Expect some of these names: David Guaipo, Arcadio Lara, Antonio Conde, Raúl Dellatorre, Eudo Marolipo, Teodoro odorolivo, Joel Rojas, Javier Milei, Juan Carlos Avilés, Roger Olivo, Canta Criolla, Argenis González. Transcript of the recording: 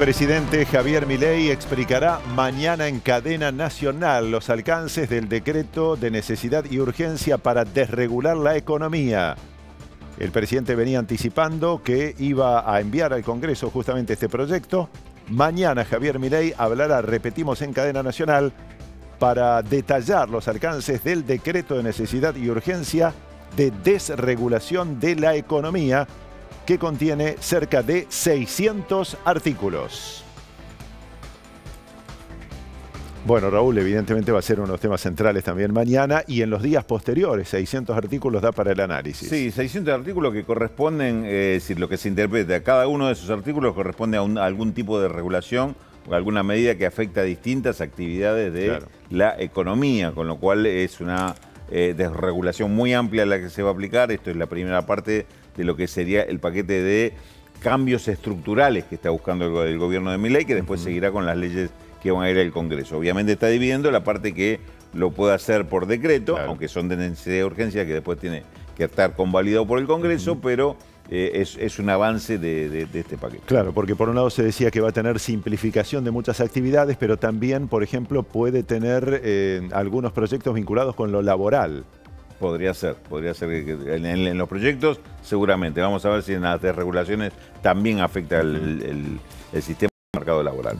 El presidente Javier Milei explicará mañana en cadena nacional los alcances del decreto de necesidad y urgencia para desregular la economía. El presidente venía anticipando que iba a enviar al Congreso justamente este proyecto. Mañana Javier Milei hablará, repetimos, en cadena nacional para detallar los alcances del decreto de necesidad y urgencia de desregulación de la economía, que contiene cerca de 600 artículos. Bueno, Raúl, evidentemente va a ser uno de los temas centrales también mañana y en los días posteriores. 600 artículos da para el análisis. Sí, 600 artículos que corresponden, es decir, lo que se interpreta, cada uno de esos artículos corresponde a algún tipo de regulación o alguna medida que afecta a distintas actividades de la economía, con lo cual es una desregulación muy amplia la que se va a aplicar. Esto es la primera parte de lo que sería el paquete de cambios estructurales que está buscando el gobierno de Milei, que después seguirá con las leyes que van a ir al Congreso. Obviamente está dividiendo la parte que lo puede hacer por decreto, aunque son de necesidad de urgencia que después tiene que estar convalidado por el Congreso, pero es un avance de este paquete. Claro, porque por un lado se decía que va a tener simplificación de muchas actividades, pero también, por ejemplo, puede tener algunos proyectos vinculados con lo laboral. Podría ser que en los proyectos seguramente. Vamos a ver si en las desregulaciones también afecta el sistema del mercado laboral.